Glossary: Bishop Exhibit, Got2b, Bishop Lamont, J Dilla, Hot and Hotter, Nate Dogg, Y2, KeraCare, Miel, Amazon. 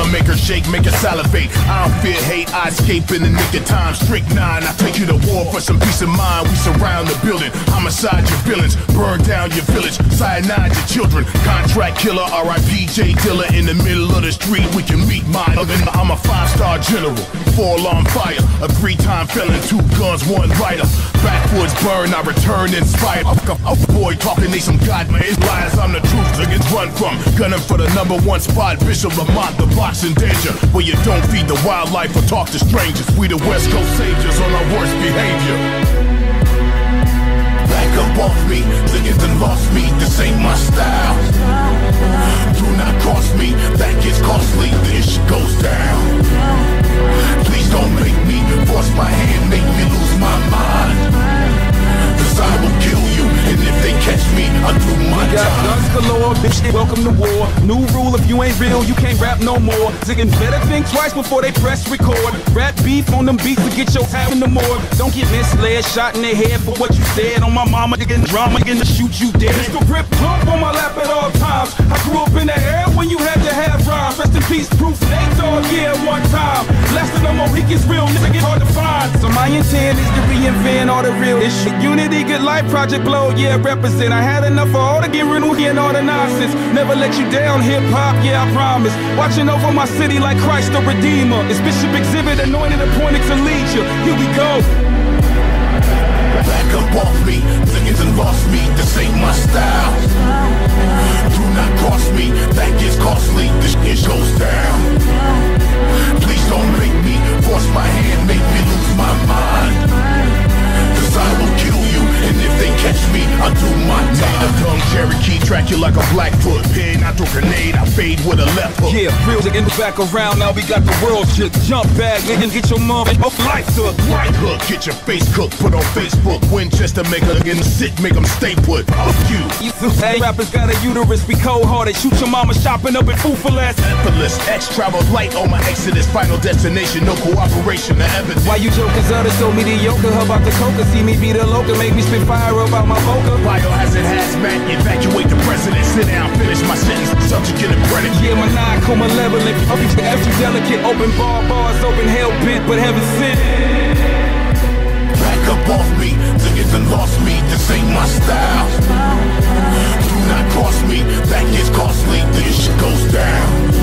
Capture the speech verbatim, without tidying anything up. I'ma make her shake, make her salivate. I don't fear hate, I escape in the nick of time. Strict nine, I take you to war for some peace of mind. We surround the building, homicide your villains, burn down your village, cyanide your children. Contract killer, R I P J Dilla. In the middle of the street, we can meet my oven. I'm a five-star general, four-alarm fire, a three-time felon, two guns, one lighter. Backwards burn, I return inspired. A boy talking, they some god, man. It's lies, I'm the truth, niggas run from. Gunning for the number one spot, Bishop Lamont, the box in danger. Where you don't feed the wildlife or talk to strangers. We the West Coast saviors on our worst behavior. Back up off me, niggas done lost me, this ain't my style. Do not cross me, that gets costly, this shit goes down. Please don't make me force my hand, make me lose my mind. Cause I will kill you, and if they catch me, I'll do my job. We got guns galore, bitch, welcome to war. New rule, if you ain't real, you can't rap no more. Ziggin' better think twice before they press record. Rap beef on them beats to get your hat in the morgue. Don't get misled, shot in the head for what you said. On my mama, diggin' drama, gonna shoot you dead. Mister Rip Pump on my lap at all times. I grew up in the air when you had to have rhymes. Rest in peace, proof, Nate Dogg, yeah, one time. Less than a Mohican's real, nigga, get hard to find. So my intent is to reinvent all the real shit. Unity, good life, Project Glow, yeah, represent. I had enough of all the get renewed and all the nonsense. Never let you down, hip-hop, yeah, I promise. Watching over my city like Christ the Redeemer. It's Bishop Exhibit, anointed, appointed to lead you. Here we go. Back up off me, niggas done lost me, this ain't my style. Do not cross me, that gets costly, this shit goes down. Please don't make me force my hand, make me lose my mind. I will kill you, and if they catch me, I'll do my time. A dumb Cherokee, track you like a Blackfoot. Pin, I throw grenade, I fade with a left hook. Yeah, real nigga, back around, now we got the world shit. Jump back, nigga, get your mom and up life hook. Right hook, get your face cooked, put on Facebook. Winchester, make a nigga sit, make them stay put. Fuck you. Hey, rappers got a uterus, be cold-hearted. Shoot your mama shopping up in Ufalas. Effortless, X travel light on my exodus. Final destination, no cooperation, the evidence. Why you jokers are so mediocre about the coca? See me be the local, make me spit fire about my vocal. Biohazard hazmat, evacuate the president. Sit down, finish my sentence, subject in the credit. Yeah, my nine coma level, if you extra delicate. Open bar bars, open hell pit, but heaven sent. Back up off me, niggas done lost me, this ain't my style. Do not cross me, that gets costly, this shit goes down.